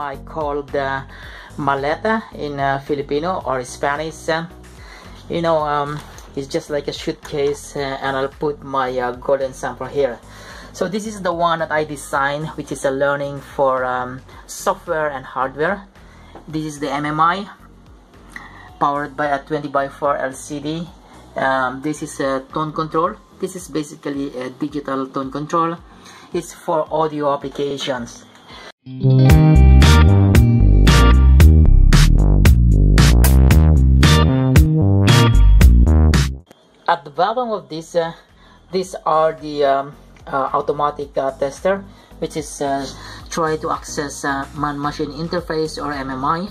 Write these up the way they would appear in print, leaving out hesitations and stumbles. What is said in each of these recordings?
MMI called maleta in Filipino or Spanish. It's just like a suitcase, and I'll put my golden sample here. So this is the one that I designed, which is a learning for software and hardware. This is the MMI, powered by a 20x4 LCD. This is a tone control. This is basically a digital tone control. It's for audio applications. At the bottom of this, these are the automatic tester, which is try to access man-machine interface or MMI.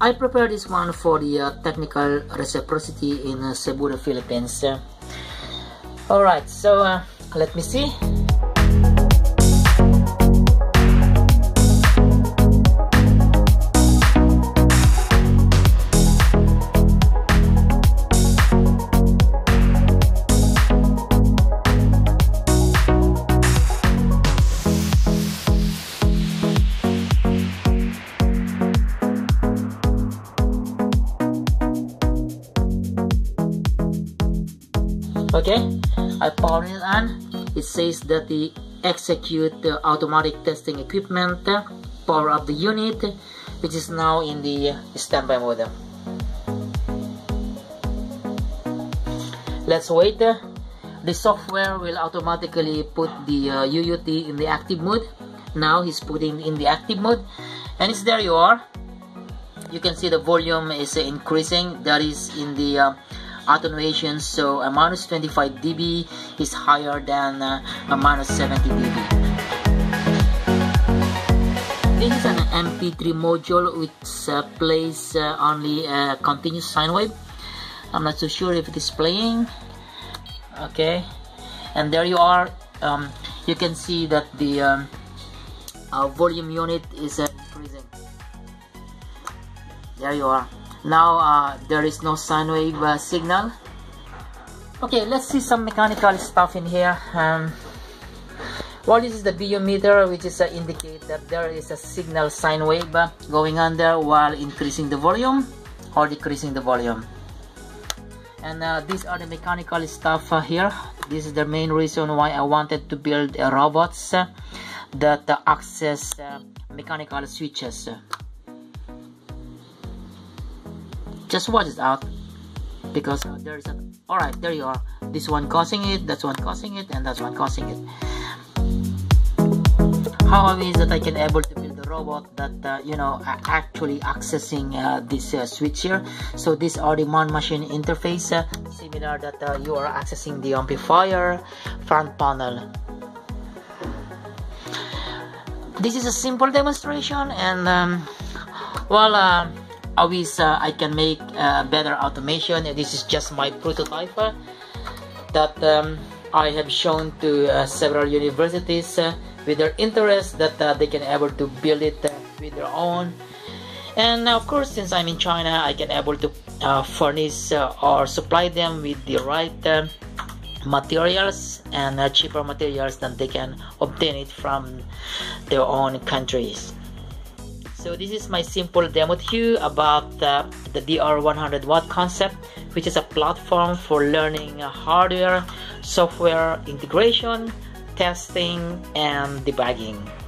I prepared this one for the technical reciprocity in Cebu, the Philippines. Alright, so let me see. Okay, I power it on. It says that the execute the automatic testing equipment, power up the unit, which is now in the standby mode. Let's wait. The software will automatically put the UUT in the active mode. Now he's putting in the active mode, and it's there you are. You can see the volume is increasing. That is in the attenuation, so a minus 25 dB is higher than a minus 70 dB. This is an MP3 module which plays only a continuous sine wave. I'm not so sure if it is playing. Okay, and there you are. You can see that the volume unit is increasing. There you are. Now there is no sine wave signal. Okay, let's see some mechanical stuff in here. Well, this is the BU meter, which is indicate that there is a signal sine wave going on there while increasing the volume or decreasing the volume. And these are the mechanical stuff here. This is the main reason why I wanted to build robots that access mechanical switches. Just watch it out, because there is a... Alright, there you are. This one causing it, that's one causing it, and that's one causing it. How I mean is that I can able to build a robot that actually accessing this switch here. So these are the man-machine interface, similar that you are accessing the amplifier front panel. This is a simple demonstration, and I wish I can make better automation. This is just my prototype that I have shown to several universities with their interest that they can able to build it with their own. And of course, since I'm in China, I can able to furnish or supply them with the right materials and cheaper materials than they can obtain it from their own countries. So this is my simple demo to you about the DR100W concept, which is a platform for learning hardware, software integration, testing, and debugging.